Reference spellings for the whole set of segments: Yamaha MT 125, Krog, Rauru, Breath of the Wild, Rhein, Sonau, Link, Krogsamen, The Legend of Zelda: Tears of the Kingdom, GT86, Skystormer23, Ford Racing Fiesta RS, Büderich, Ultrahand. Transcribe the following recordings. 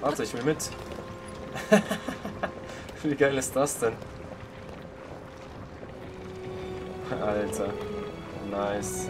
Alter, ich will mit. Wie geil ist das denn? Alter. Nice.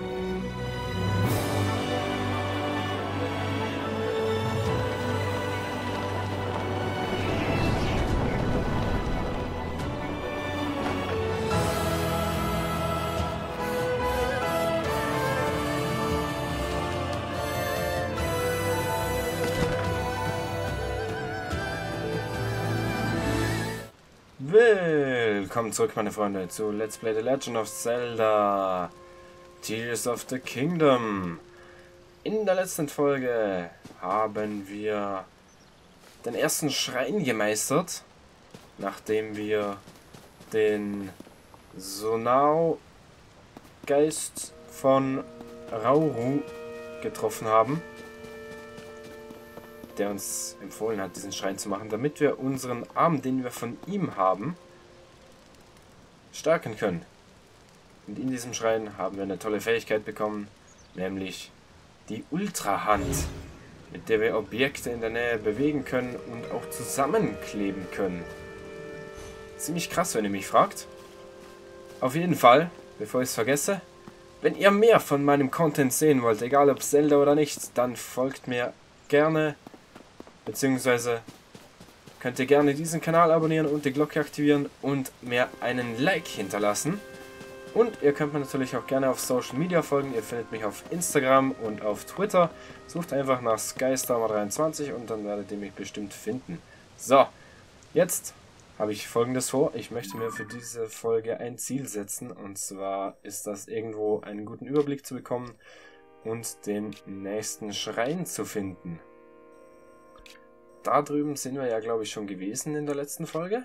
Willkommen zurück, meine Freunde, zu Let's Play The Legend of Zelda Tears of the Kingdom. In der letzten Folge haben wir den ersten Schrein gemeistert, nachdem wir den Sonau Geist von Rauru getroffen haben, der uns empfohlen hat, diesen Schrein zu machen, damit wir unseren Arm, den wir von ihm haben, stärken können. Und in diesem Schrein haben wir eine tolle Fähigkeit bekommen, nämlich die Ultrahand, mit der wir Objekte in der Nähe bewegen können und auch zusammenkleben können. Ziemlich krass, wenn ihr mich fragt. Auf jeden Fall, bevor ich es vergesse, wenn ihr mehr von meinem Content sehen wollt, egal ob Zelda oder nicht, dann folgt mir gerne, beziehungsweise könnt ihr gerne diesen Kanal abonnieren und die Glocke aktivieren und mir einen Like hinterlassen. Und ihr könnt mir natürlich auch gerne auf Social Media folgen. Ihr findet mich auf Instagram und auf Twitter. Sucht einfach nach Skystormer23 und dann werdet ihr mich bestimmt finden. So, jetzt habe ich Folgendes vor. Ich möchte mir für diese Folge ein Ziel setzen. Und zwar ist das, irgendwo einen guten Überblick zu bekommen und den nächsten Schrein zu finden. Da drüben sind wir ja, glaube ich, schon gewesen in der letzten Folge.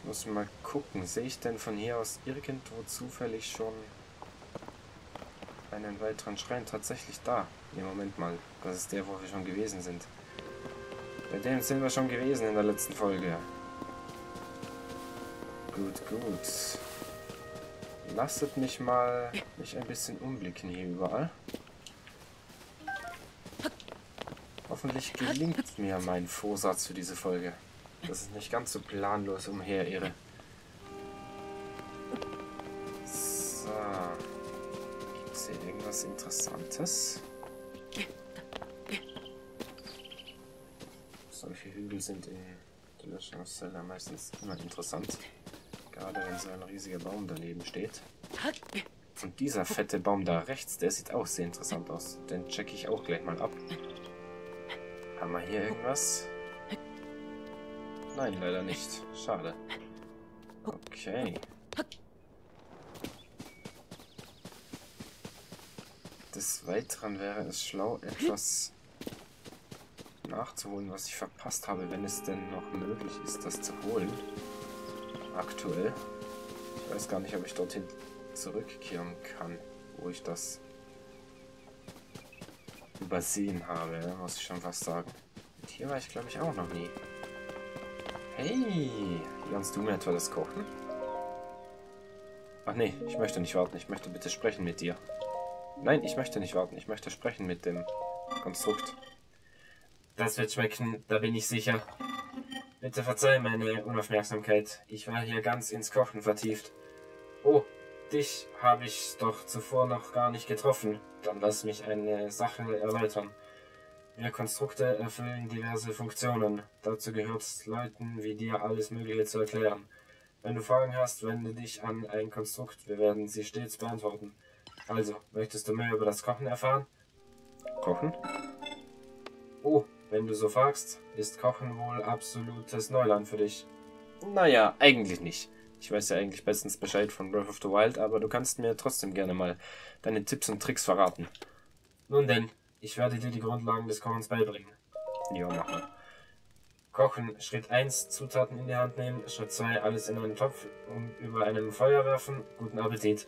Ich muss mal gucken, sehe ich denn von hier aus irgendwo zufällig schon einen weiteren Schrein? Tatsächlich da. Ne, Moment mal, das ist der, wo wir schon gewesen sind. Bei dem sind wir schon gewesen in der letzten Folge. Gut, gut. Lasst mich mal ein bisschen umblicken hier überall. Hoffentlich gelingt mir mein Vorsatz für diese Folge, dass ich nicht ganz so planlos umherirre. So. Gibt es hier irgendwas Interessantes? Solche Hügel sind in The Legend of Zelda meistens immer interessant. Gerade wenn so ein riesiger Baum daneben steht. Und dieser fette Baum da rechts, der sieht auch sehr interessant aus. Den checke ich auch gleich mal ab. Haben wir hier irgendwas? Nein, leider nicht. Schade. Okay. Des Weiteren wäre es schlau, etwas nachzuholen, was ich verpasst habe, wenn es denn noch möglich ist, das zu holen. Aktuell. Ich weiß gar nicht, ob ich dorthin zurückkehren kann, wo ich das übersehen habe, muss ich schon fast sagen. Und hier war ich, glaube ich, auch noch nie. Hey! Lernst du mir etwa das Kochen? Ach nee, ich möchte nicht warten. Ich möchte bitte sprechen mit dir. Nein, ich möchte nicht warten. Ich möchte sprechen mit dem Konstrukt. Das wird schmecken, da bin ich sicher. Bitte verzeih meine Unaufmerksamkeit. Ich war hier ganz ins Kochen vertieft. Oh, dich habe ich doch zuvor noch gar nicht getroffen. Dann lass mich eine Sache erläutern. Wir Konstrukte erfüllen diverse Funktionen. Dazu gehört es, Leuten wie dir alles Mögliche zu erklären. Wenn du Fragen hast, wende dich an ein Konstrukt. Wir werden sie stets beantworten. Also, möchtest du mehr über das Kochen erfahren? Kochen? Oh, wenn du so fragst, ist Kochen wohl absolutes Neuland für dich. Naja, eigentlich nicht. Ich weiß ja eigentlich bestens Bescheid von Breath of the Wild, aber du kannst mir trotzdem gerne mal deine Tipps und Tricks verraten. Nun denn, ich werde dir die Grundlagen des Kochens beibringen. Jo, mach mal. Kochen, Schritt 1, Zutaten in die Hand nehmen, Schritt 2, alles in einen Topf und über einem Feuer werfen, guten Appetit.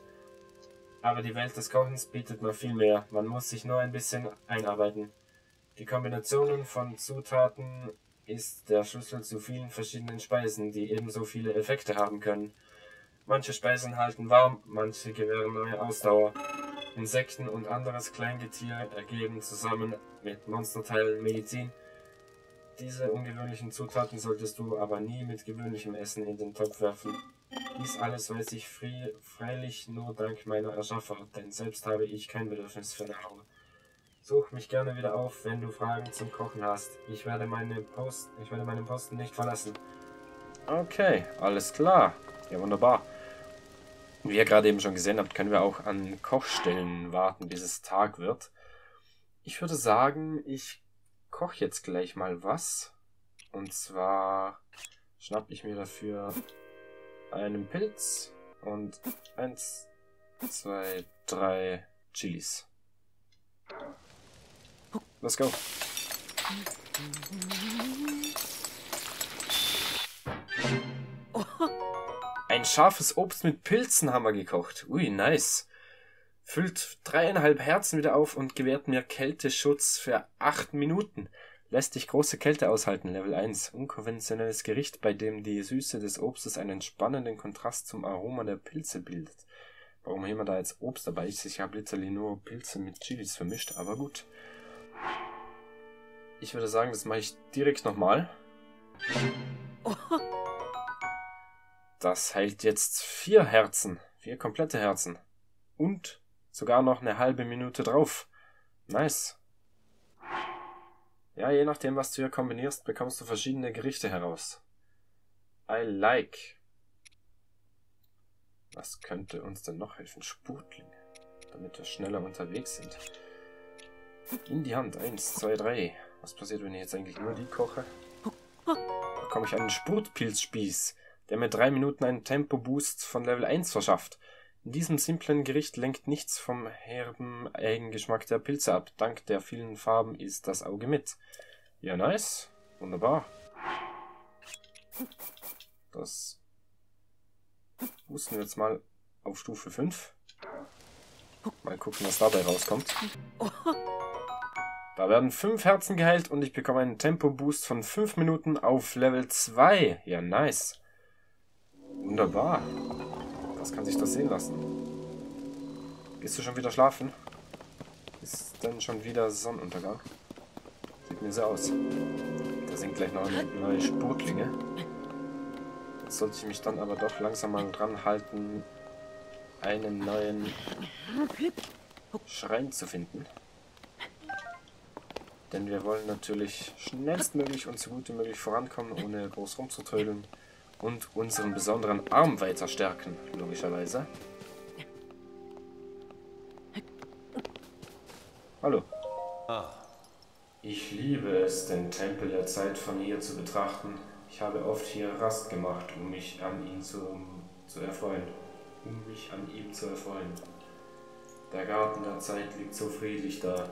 Aber die Welt des Kochens bietet noch viel mehr, man muss sich nur ein bisschen einarbeiten. Die Kombinationen von Zutaten ist der Schlüssel zu vielen verschiedenen Speisen, die ebenso viele Effekte haben können. Manche Speisen halten warm, manche gewähren neue Ausdauer. Insekten und anderes Kleingetier ergeben zusammen mit Monsterteilen Medizin. Diese ungewöhnlichen Zutaten solltest du aber nie mit gewöhnlichem Essen in den Topf werfen. Dies alles weiß ich freilich nur dank meiner Erschaffer, denn selbst habe ich kein Bedürfnis für Nahrung. Such mich gerne wieder auf, wenn du Fragen zum Kochen hast. Ich werde meinen Posten nicht verlassen. Okay, alles klar. Ja, wunderbar. Wie ihr gerade eben schon gesehen habt, können wir auch an Kochstellen warten, bis es Tag wird. Ich würde sagen, ich koche jetzt gleich mal was. Und zwar schnappe ich mir dafür einen Pilz und 1, 2, 3 Chilis. Let's go. Ein scharfes Obst mit Pilzen haben wir gekocht. Ui, nice. Füllt 3,5 Herzen wieder auf und gewährt mir Kälteschutz für 8 Minuten. Lässt dich große Kälte aushalten, Level 1. Unkonventionelles Gericht, bei dem die Süße des Obstes einen spannenden Kontrast zum Aroma der Pilze bildet. Warum haben wir da jetzt Obst dabei? Ich habe literally nur Pilze mit Chilis vermischt, aber gut. Ich würde sagen, das mache ich direkt nochmal. Das heilt jetzt 4 Herzen. 4 komplette Herzen. Und sogar noch eine halbe Minute drauf. Nice. Ja, je nachdem, was du hier kombinierst, bekommst du verschiedene Gerichte heraus. I like. Was könnte uns denn noch helfen? Spurtlinge. Damit wir schneller unterwegs sind. In die Hand. 1, 2, 3. Was passiert, wenn ich jetzt eigentlich nur die koche? Da bekomme ich einen Spurtpilzspieß, der mir 3 Minuten einen Tempo-Boost von Level 1 verschafft. In diesem simplen Gericht lenkt nichts vom herben Eigengeschmack der Pilze ab. Dank der vielen Farben ist das Auge mit. Ja, nice. Wunderbar. Das boosten wir jetzt mal auf Stufe 5. Mal gucken, was dabei rauskommt. Da werden 5 Herzen geheilt und ich bekomme einen Tempo-Boost von 5 Minuten auf Level 2. Ja, nice. Wunderbar. Das kann sich das sehen lassen. Gehst du schon wieder schlafen? Ist dann schon wieder Sonnenuntergang? Sieht mir so aus. Da sind gleich noch neue Spurtlinge. Jetzt sollte ich mich dann aber doch langsam mal dran halten, einen neuen Schrein zu finden. Denn wir wollen natürlich schnellstmöglich und so gut wie möglich vorankommen, ohne groß rumzutrödeln. Und unseren besonderen Arm weiter stärken, logischerweise. Hallo. Ich liebe es, den Tempel der Zeit von hier zu betrachten. Ich habe oft hier Rast gemacht, um mich an ihm zu erfreuen. Der Garten der Zeit liegt so friedlich da.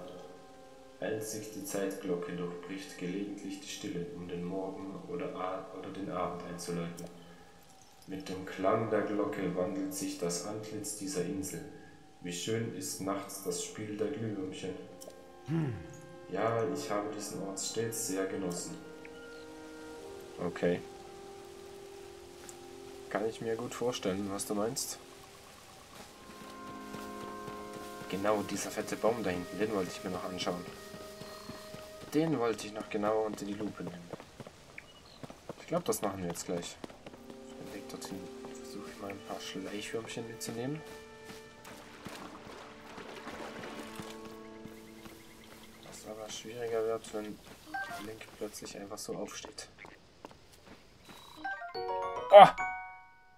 Einzig die Zeitglocke durchbricht gelegentlich die Stille, um den Morgen oder den Abend einzuläuten. Mit dem Klang der Glocke wandelt sich das Antlitz dieser Insel. Wie schön ist nachts das Spiel der Glühwürmchen. Ja, ich habe diesen Ort stets sehr genossen. Okay. Kann ich mir gut vorstellen, was du meinst. Genau, dieser fette Baum da hinten, den wollte ich mir noch anschauen. Den wollte ich noch genauer unter die Lupe nehmen. Ich glaube, das machen wir jetzt gleich. Auf dem Weg dorthin versuche ich mal ein paar Schleichwürmchen mitzunehmen. Was aber schwieriger wird, wenn Link plötzlich einfach so aufsteht. Oh!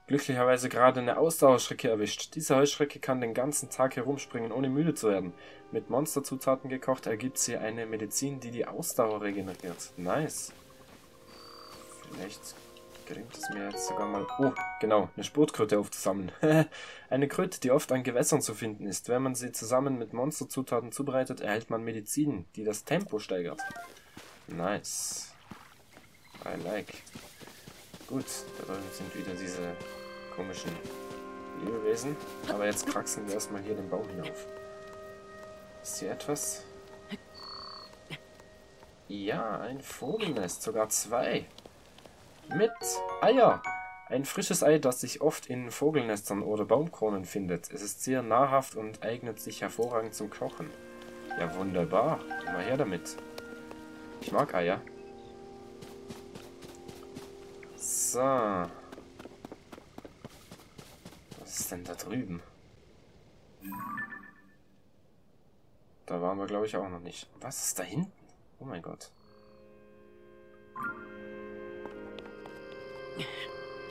Glücklicherweise gerade eine Ausdauerschrecke erwischt. Diese Heuschrecke kann den ganzen Tag herumspringen, ohne müde zu werden. Mit Monsterzutaten gekocht ergibt sie eine Medizin, die die Ausdauer regeneriert. Nice. Vielleicht gelingt es mir jetzt sogar mal... Oh, genau, eine Spurtkröte aufzusammeln. Eine Kröte, die oft an Gewässern zu finden ist. Wenn man sie zusammen mit Monsterzutaten zubereitet, erhält man Medizin, die das Tempo steigert. Nice. I like. Gut, da drüben sind wieder diese komischen Lebewesen. Aber jetzt kraxeln wir erstmal hier den Baum hinauf. Ist hier etwas? Ja, ein Vogelnest, sogar 2. Mit Eier! Ein frisches Ei, das sich oft in Vogelnestern oder Baumkronen findet. Es ist sehr nahrhaft und eignet sich hervorragend zum Kochen. Ja, wunderbar. Immer her damit. Ich mag Eier. So. Was ist denn da drüben? Da waren wir, glaube ich, auch noch nicht. Was ist da hinten? Oh mein Gott.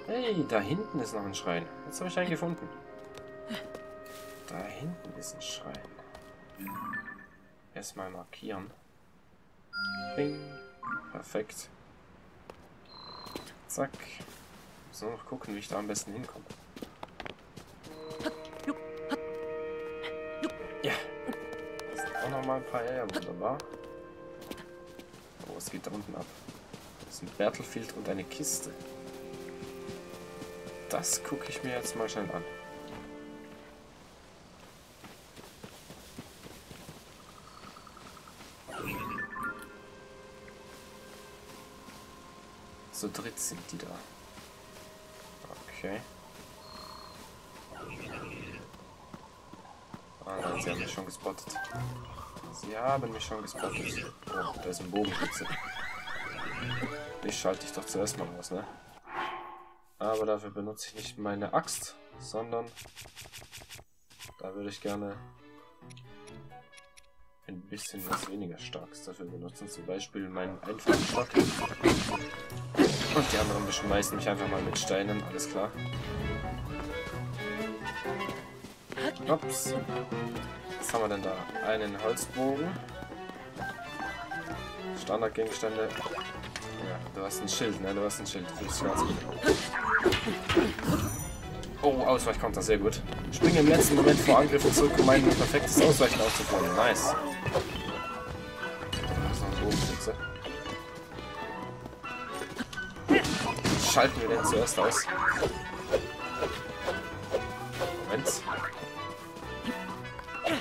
Hey, da hinten ist noch ein Schrein. Jetzt habe ich einen gefunden. Da hinten ist ein Schrein. Erstmal markieren. Bing. Perfekt. Zack. Muss nur noch gucken, wie ich da am besten hinkomme. Ja. Das sind auch nochmal ein paar Eier. Wunderbar. Oh, es geht da unten ab. Das ist ein Battlefield und eine Kiste. Das gucke ich mir jetzt mal schnell an. Zu dritt sind die da. Okay. Ah nein, sie haben mich schon gespottet. Sie haben mich schon gespottet. Oh, da ist ein Bogenschütze. Ich schalte dich doch zuerst mal aus, ne? Aber dafür benutze ich nicht meine Axt, sondern da würde ich gerne ein bisschen was weniger Starkes dafür benutzen. Zum Beispiel meinen einfachen Stock. Und die anderen beschmeißen mich einfach mal mit Steinen, alles klar. Ups. Was haben wir denn da? Einen Holzbogen. Standardgegenstände. Ja, du hast ein Schild, ne? Du hast ein Schild. Oh, Ausweich kommt da sehr gut. Springe im letzten Moment vor Angriffen zurück, um ein perfektes Ausweichen aufzubauen. Nice. Da ist noch eine Bogenschütze. Schalten wir den zuerst aus. Moment.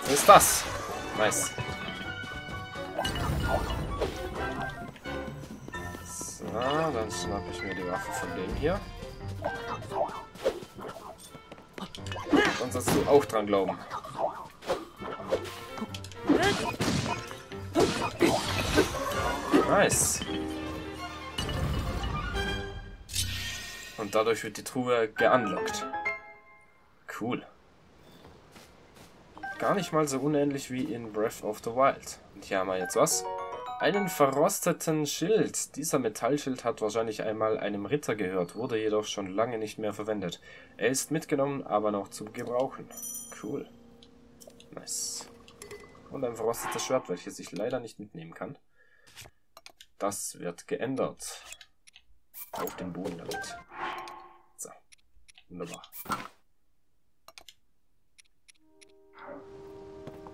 Was ist das? Nice. Ah, dann schnapp ich mir die Waffe von dem hier. Sonst hast du auch dran glauben. Nice. Und dadurch wird die Truhe geunlockt. Cool. Gar nicht mal so unähnlich wie in Breath of the Wild. Und hier haben wir jetzt was. Einen verrosteten Schild. Dieser Metallschild hat wahrscheinlich einmal einem Ritter gehört, wurde jedoch schon lange nicht mehr verwendet. Er ist mitgenommen, aber noch zu gebrauchen. Cool. Nice. Und ein verrostetes Schwert, welches ich leider nicht mitnehmen kann. Das wird geändert. Auf den Boden damit. So. Wunderbar.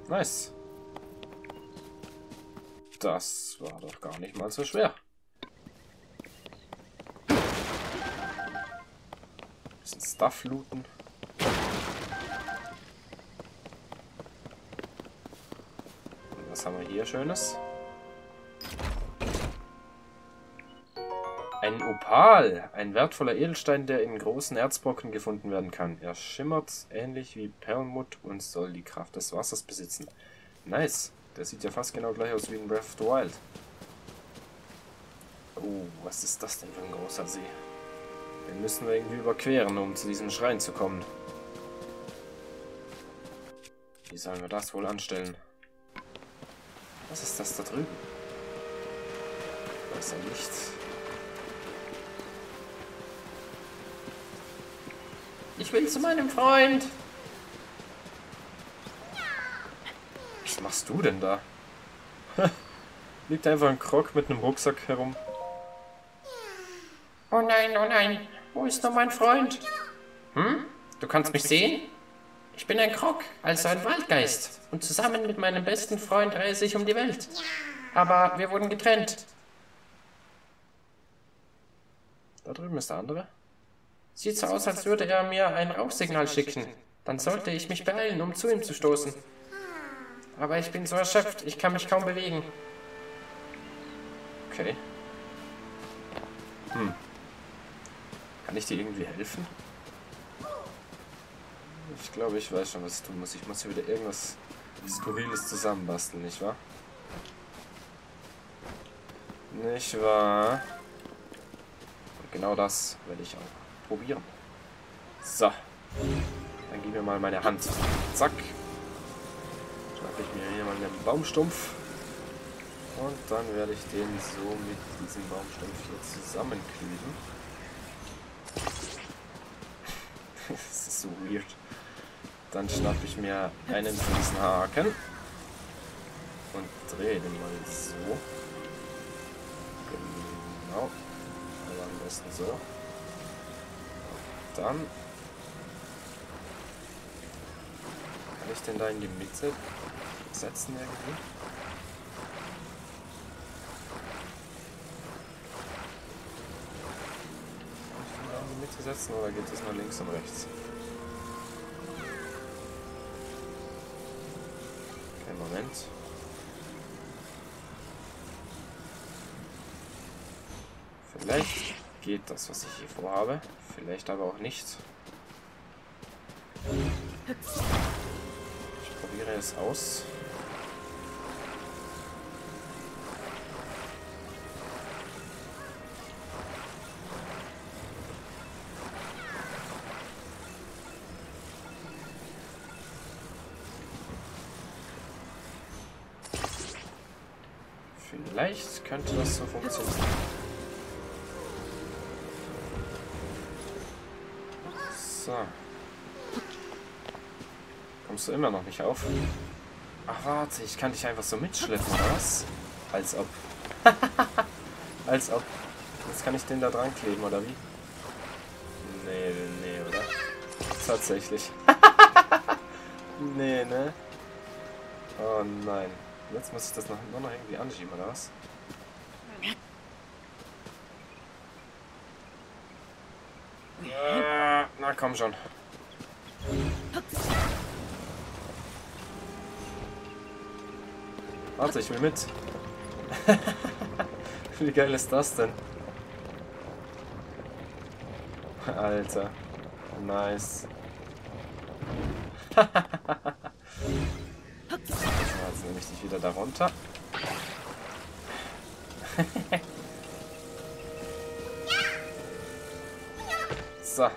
Nice. Das war doch gar nicht mal so schwer. Ein bisschen Stuff looten. Und was haben wir hier Schönes? Ein Opal! Ein wertvoller Edelstein, der in großen Erzbrocken gefunden werden kann. Er schimmert ähnlich wie Perlmutt und soll die Kraft des Wassers besitzen. Nice! Der sieht ja fast genau gleich aus wie in Breath of the Wild. Oh, was ist das denn für ein großer See? Den müssen wir irgendwie überqueren, um zu diesem Schrein zu kommen. Wie sollen wir das wohl anstellen? Was ist das da drüben? Da ist ja nichts. Ich will zu meinem Freund! Was machst du denn da? Liegt einfach ein Krog mit einem Rucksack herum. Oh nein, wo ist nur mein Freund? Hm? Du kannst mich sehen? Ich bin ein Krog, also ein Waldgeist. Und zusammen mit meinem besten Freund reise ich um die Welt. Aber wir wurden getrennt. Da drüben ist der andere. Sieht so aus, als würde er mir ein Rauchsignal schicken. Dann sollte ich mich beeilen, um zu ihm zu stoßen. Aber ich bin so erschöpft, ich kann mich kaum bewegen. Okay. Hm. Kann ich dir irgendwie helfen? Ich glaube, ich weiß schon, was ich tun muss. Ich muss hier wieder irgendwas Skurriles zusammenbasteln, nicht wahr? Nicht wahr? Und genau das werde ich auch probieren. So. Dann gib mir mal meine Hand. Zack. Schnappe ich mir hier mal einen Baumstumpf. Und dann werde ich den so mit diesem Baumstumpf hier zusammenkleben. Das ist so weird. Dann schnappe ich mir einen von diesen Haken und drehe den mal so. Genau. Aber am besten so. Und dann kann ich den da in die Mitte setzen irgendwie. Setzen, oder geht es nur links und rechts? Okay, Moment. Vielleicht geht das, was ich hier vorhabe. Vielleicht aber auch nicht. Ich probiere es aus. Vielleicht könnte das so funktionieren. So. Kommst du immer noch nicht auf? Ach, warte, ich kann dich einfach so mitschleppen, oder was? Als ob. Als ob. Jetzt kann ich den da dran kleben, oder wie? Nee, nee, oder? Tatsächlich. Nee, ne? Oh nein. Jetzt muss ich das noch irgendwie anschieben, oder was? Na komm schon. Warte, ich will mit. Wie geil ist das denn? Alter. Nice. Nämlich dich wieder darunter. So.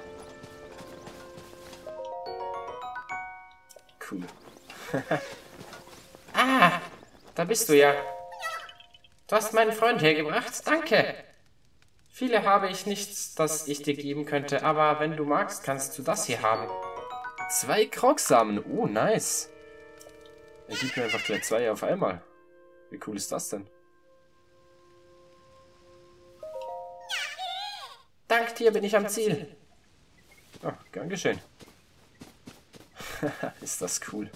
Cool. Ah, da bist du ja. Du hast meinen Freund hergebracht, danke. Viele habe ich nichts, das ich dir geben könnte, aber wenn du magst, kannst du das hier haben. 2 Krogsamen, oh nice. Er gibt mir einfach gleich 2 auf einmal. Wie cool ist das denn? Dank dir bin ich am Ziel. Ah, gern geschehen. Ist das cool.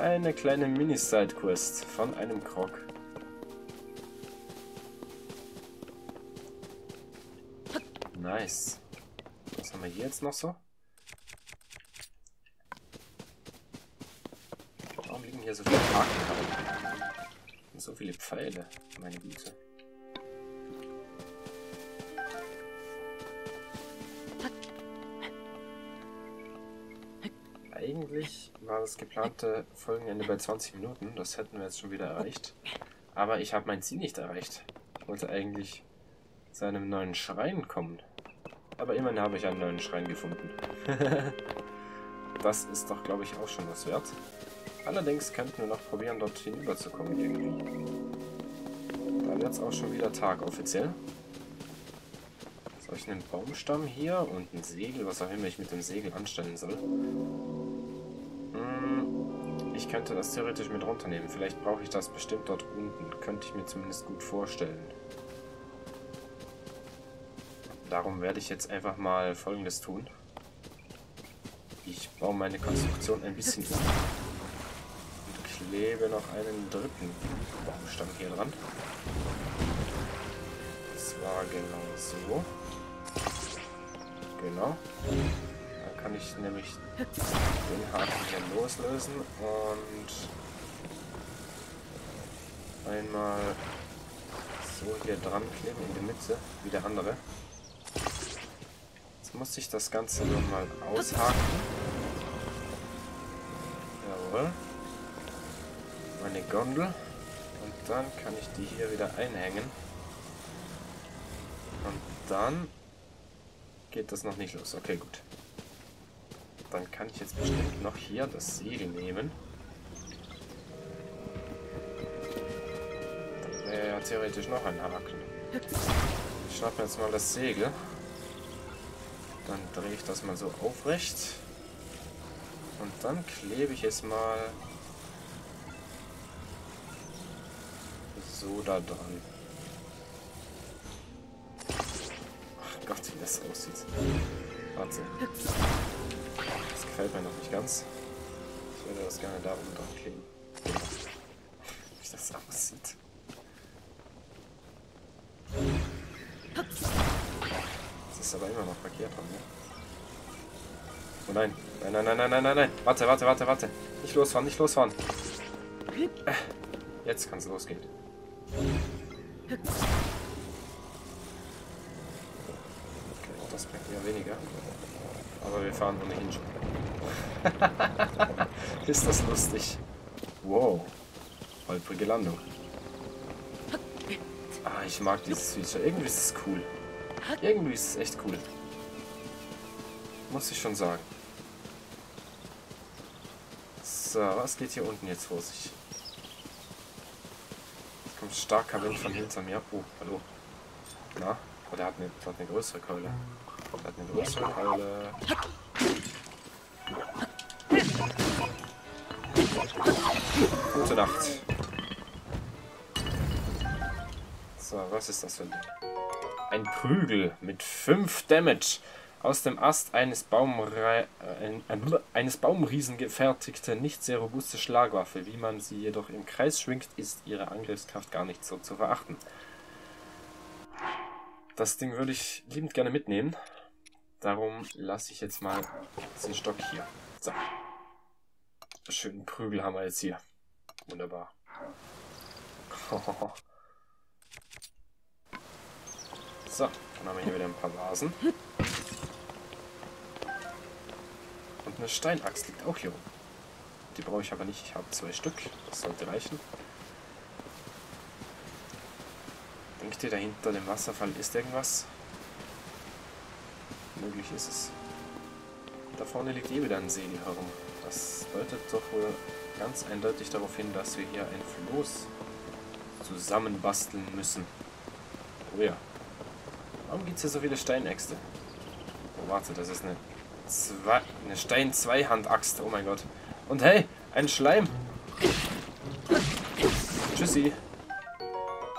Eine kleine Mini-Side-Quest von einem Krog. Nice. Was haben wir hier jetzt noch so? Hier so viele Haken und so viele Pfeile, meine Güte. Eigentlich war das geplante Folgenende bei 20 Minuten, das hätten wir jetzt schon wieder erreicht. Aber ich habe mein Ziel nicht erreicht. Ich wollte eigentlich zu einem neuen Schrein kommen. Aber immerhin habe ich einen neuen Schrein gefunden. Das ist doch, glaube ich, auch schon was wert. Allerdings könnten wir noch probieren, dort hinüberzukommen irgendwie. Da wird es auch schon wieder Tag offiziell. Soll ich einen Baumstamm hier und ein Segel, was auch immer ich mit dem Segel anstellen soll? Ich könnte das theoretisch mit runternehmen. Vielleicht brauche ich das bestimmt dort unten. Könnte ich mir zumindest gut vorstellen. Darum werde ich jetzt einfach mal Folgendes tun. Ich baue meine Konstruktion ein bisschen um. Lebe noch einen dritten Baumstamm hier dran. Das war genau so. Genau. Da kann ich nämlich den Haken hier loslösen und einmal so hier dran kleben in die Mitte, wie der andere. Jetzt muss ich das Ganze nochmal aushaken. Jawohl. Meine Gondel. Und dann kann ich die hier wieder einhängen. Und dann geht das noch nicht los. Okay, gut. Dann kann ich jetzt bestimmt noch hier das Segel nehmen. Dann wäre ja theoretisch noch ein Haken. Ich schnapp mir jetzt mal das Segel. Dann drehe ich das mal so aufrecht. Und dann klebe ich es mal so da dran. Ach Gott, wie das aussieht. Wahnsinn. Das gefällt mir noch nicht ganz. Ich würde das gerne da oben dran kleben. Wie das aussieht. Das ist aber immer noch verkehrt dran, ne? Oh nein. Nein, nein, nein, nein, nein, nein, nein. Warte, warte, warte, warte. Nicht losfahren, nicht losfahren. Jetzt kann es losgehen. Okay, das bringt ja weniger. Aber wir fahren ohnehin schon. Ist das lustig? Wow. Holprige Landung. Ah, ich mag dieses Feature. Irgendwie ist es cool. Irgendwie ist es echt cool. Muss ich schon sagen. So, was geht hier unten jetzt vor sich? Es kommt starker Wind von hinter mir. Oh, hallo. Na? Oh, der hat eine größere Keule. Der hat eine größere Keule. Gute Nacht. So, was ist das für ein... Ein Prügel mit 5 Damage. Aus dem Ast eines Baumriesen gefertigte, nicht sehr robuste Schlagwaffe. Wie man sie jedoch im Kreis schwingt, ist ihre Angriffskraft gar nicht so zu verachten. Das Ding würde ich liebend gerne mitnehmen. Darum lasse ich jetzt mal diesen Stock hier. So. Schönen Prügel haben wir jetzt hier. Wunderbar. So, dann haben wir hier wieder ein paar Vasen. Und eine Steinaxt liegt auch hier rum. Die brauche ich aber nicht. Ich habe 2 Stück. Das sollte reichen. Denkt ihr, da hinter dem Wasserfall ist irgendwas? Möglich ist es. Da vorne liegt eh wieder ein Segel herum. Das deutet doch wohl ganz eindeutig darauf hin, dass wir hier ein Floß zusammenbasteln müssen. Oh ja. Warum gibt es hier so viele Steinäxte? Oh, warte, das ist eine Stein-Zweihand-Axt. Oh mein Gott. Und hey, ein Schleim. Tschüssi.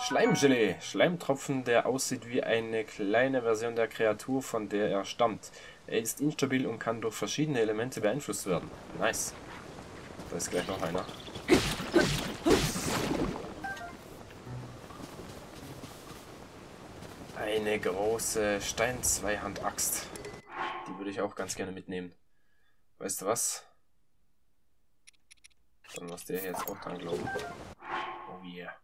Schleimgelee. Schleimtropfen, der aussieht wie eine kleine Version der Kreatur, von der er stammt. Er ist instabil und kann durch verschiedene Elemente beeinflusst werden. Nice. Da ist gleich noch einer. Eine große Stein-Zweihand-Axt. Die würde ich auch ganz gerne mitnehmen. Weißt du was? Dann muss der hier jetzt auch dran glauben. Oh yeah.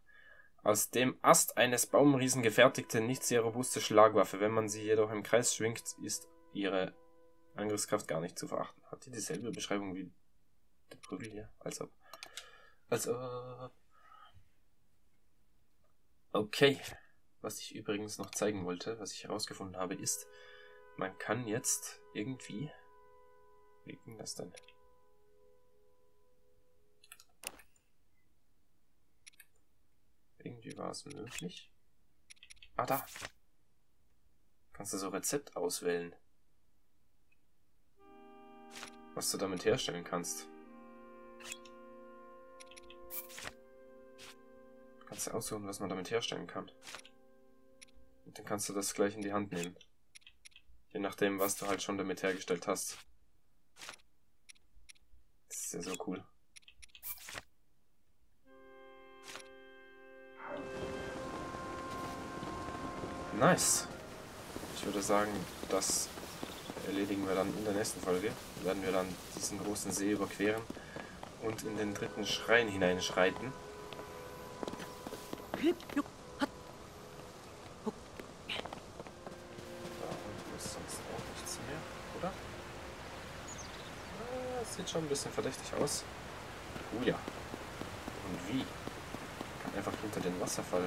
Aus dem Ast eines Baumriesen gefertigte, nicht sehr robuste Schlagwaffe. Wenn man sie jedoch im Kreis schwingt, ist ihre Angriffskraft gar nicht zu verachten. Hat die dieselbe Beschreibung wie der Prügel hier? Als ob. Als ob. Okay. Was ich übrigens noch zeigen wollte, was ich herausgefunden habe, ist, man kann jetzt irgendwie... Wie ging das denn? Irgendwie war es möglich. Ah, da! Kannst du so Rezept auswählen. Was du damit herstellen kannst. Kannst du aussuchen, was man damit herstellen kann. Und dann kannst du das gleich in die Hand nehmen. Je nachdem, was du halt schon damit hergestellt hast. Das ist ja so cool. Nice. Ich würde sagen, das erledigen wir dann in der nächsten Folge. Werden wir dann diesen großen See überqueren und in den 3. Schrein hineinschreiten. Das sieht schon ein bisschen verdächtig aus. Oh ja. Und wie? Ich kann einfach hinter den Wasserfall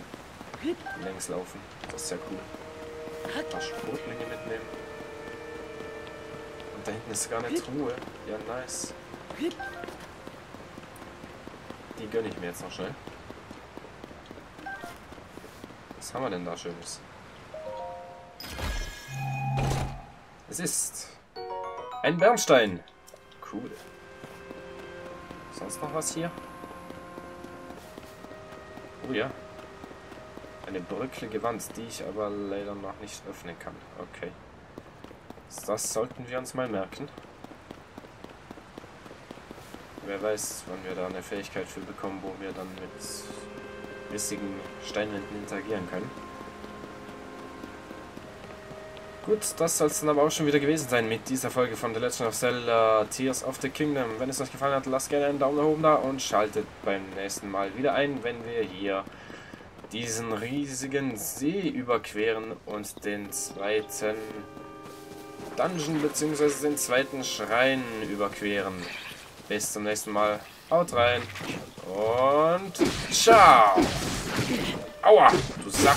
längs laufen. Das ist ja cool. Ein paar Schrotlinge mitnehmen. Und da hinten ist sogar eine Truhe. Ja, nice. Die gönne ich mir jetzt noch schnell. Was haben wir denn da Schönes? Es ist ein Bernstein. Cool. Sonst noch was hier? Oh ja. Eine bröckelige Wand, die ich aber leider noch nicht öffnen kann. Okay. Das sollten wir uns mal merken. Wer weiß, wann wir da eine Fähigkeit für bekommen, wo wir dann mit rissigen Steinwänden interagieren können. Gut, das soll es dann aber auch schon wieder gewesen sein mit dieser Folge von The Legend of Zelda Tears of the Kingdom. Wenn es euch gefallen hat, lasst gerne einen Daumen nach oben da und schaltet beim nächsten Mal wieder ein, wenn wir hier diesen riesigen See überqueren und den zweiten Dungeon bzw. den zweiten Schrein überqueren. Bis zum nächsten Mal. Haut rein und ciao! Aua, du Sack!